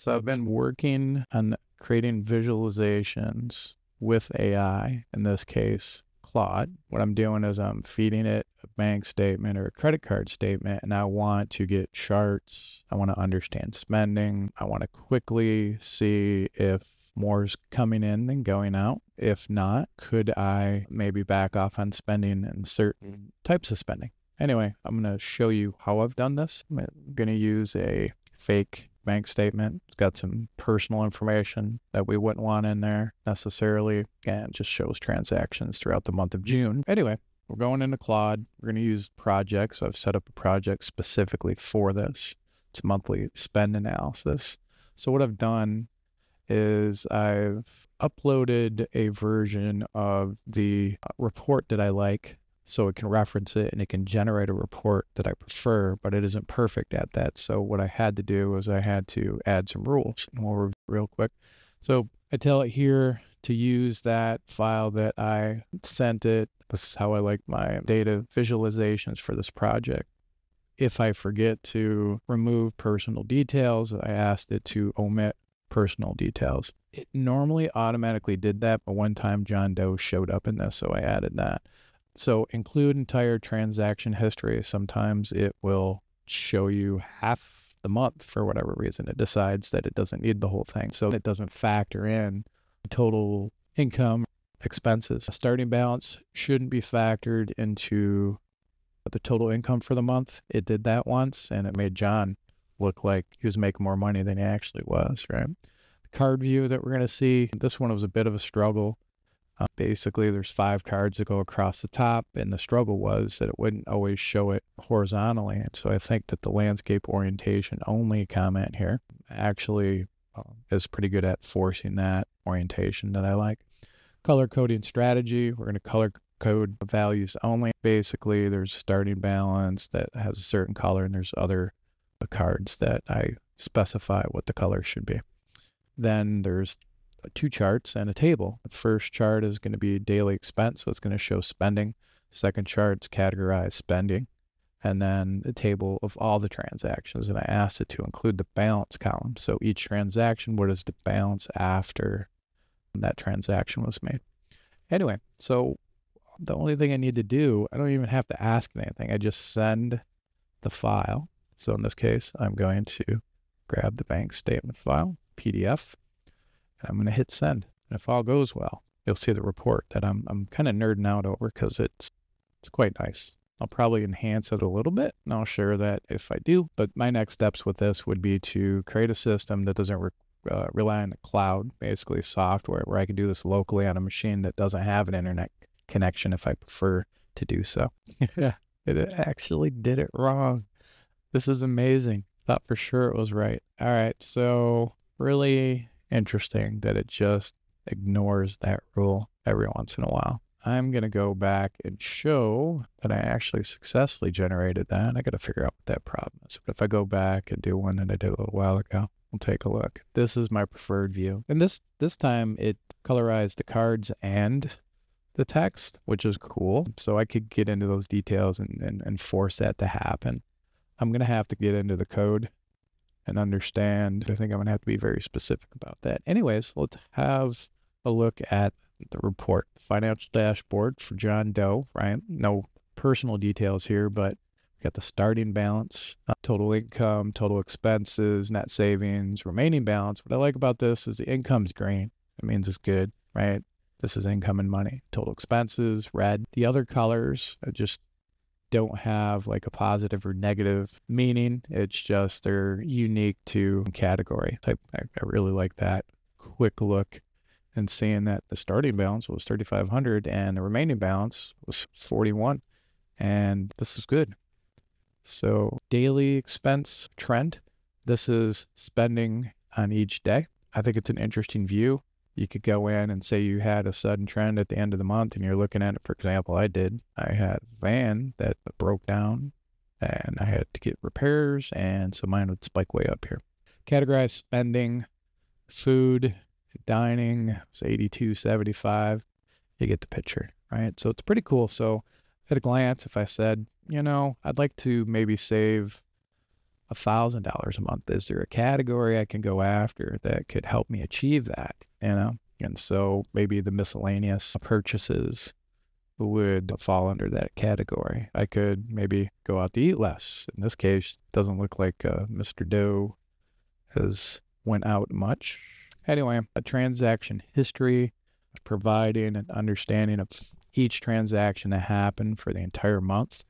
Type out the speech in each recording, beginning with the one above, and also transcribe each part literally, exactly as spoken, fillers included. So I've been working on creating visualizations with A I, in this case, Claude. What I'm doing is I'm feeding it a bank statement or a credit card statement, and I want to get charts. I want to understand spending. I want to quickly see if more's coming in than going out. If not, could I maybe back off on spending and certain types of spending? Anyway, I'm going to show you how I've done this. I'm going to use a fake bank statement. It's got some personal information that we wouldn't want in there necessarily, and it just shows transactions throughout the month of June. Anyway, we're going into Claude. We're going to use projects. I've set up a project specifically for this. It's a monthly spend analysis. So what I've done is I've uploaded a version of the report that I like, so it can reference it and it can generate a report that I prefer, but it isn't perfect at that. So what I had to do was I had to add some rules. And we'll review real quick. So I tell it here to use that file that I sent it. This is how I like my data visualizations for this project. If I forget to remove personal details, I asked it to omit personal details. It normally automatically did that, but one time John Doe showed up in this, so I added that. So include entire transaction history. Sometimes it will show you half the month for whatever reason. It decides that it doesn't need the whole thing, so it doesn't factor in total income, expenses. A starting balance shouldn't be factored into the total income for the month. It did that once, and it made John look like he was making more money than he actually was, right? The card view that we're going to see, this one was a bit of a struggle. Uh, basically, there's five cards that go across the top, and the struggle was that it wouldn't always show it horizontally. And so I think that the landscape orientation only comment here actually um, is pretty good at forcing that orientation that I like. Color coding strategy, we're going to color code values only. Basically, there's starting balance that has a certain color, and there's other uh, cards that I specify what the color should be. Then there's two charts and a table. The first chart is going to be daily expense, so it's going to show spending. Second chart's categorized spending. And then a table of all the transactions. And I asked it to include the balance column. So each transaction, what is the balance after that transaction was made? Anyway, so the only thing I need to do, I don't even have to ask anything. I just send the file. So in this case, I'm going to grab the bank statement file, P D F. I'm going to hit send. And if all goes well, you'll see the report that I'm, I'm kind of nerding out over because it's, it's quite nice. I'll probably enhance it a little bit, and I'll share that if I do. But my next steps with this would be to create a system that doesn't re uh, rely on the cloud, basically software, where I can do this locally on a machine that doesn't have an internet connection if I prefer to do so. Yeah, it actually did it wrong. This is amazing. Thought for sure it was right. All right, so really interesting that it just ignores that rule every once in a while. I'm going to go back and show that I actually successfully generated that. I got to figure out what that problem is. But if I go back and do one that I did a little while ago, we'll take a look. This is my preferred view. And this, this time it colorized the cards and the text, which is cool. So I could get into those details and, and, and force that to happen. I'm going to have to get into the code and understand. I think I'm going to have to be very specific about that. Anyways, let's have a look at the report. Financial dashboard for John Doe, right? No personal details here, but we got the starting balance, uh, total income, total expenses, net savings, remaining balance. What I like about this is the income's green. It means it's good, right? This is income and money. Total expenses, red. The other colors are just don't have like a positive or negative meaning. It's just they're unique to category type. I, I really like that quick look and seeing that the starting balance was thirty-five hundred and the remaining balance was forty-one. And this is good. So daily expense trend. This is spending on each day. I think it's an interesting view. You could go in and say you had a sudden trend at the end of the month and you're looking at it. For example, I did. I had a van that broke down and I had to get repairs, and so mine would spike way up here. Categorize spending, food, dining, it's eighty-two seventy-five. You get the picture, right? So it's pretty cool. So at a glance, if I said, you know, I'd like to maybe save a thousand dollars a month? Is there a category I can go after that could help me achieve that, you know? And so maybe the miscellaneous purchases would fall under that category. I could maybe go out to eat less. In this case, it doesn't look like uh, Mister Doe has went out much. Anyway, a transaction history, providing an understanding of each transaction that happened for the entire month.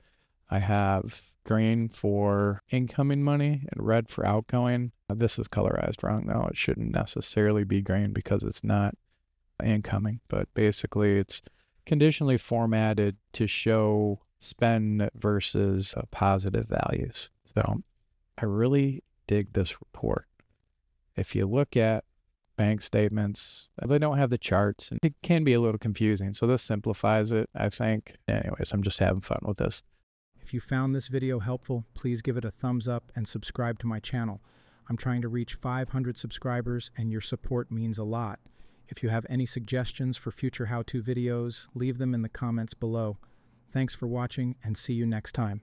I have green for incoming money and red for outgoing. This is colorized wrong though. It shouldn't necessarily be green because it's not incoming, but basically it's conditionally formatted to show spend versus uh, positive values. So I really dig this report. If you look at bank statements, they don't have the charts and it can be a little confusing. So this simplifies it, I think. Anyways, I'm just having fun with this. If you found this video helpful, please give it a thumbs up and subscribe to my channel. I'm trying to reach five hundred subscribers and your support means a lot. If you have any suggestions for future how-to videos, leave them in the comments below. Thanks for watching and see you next time.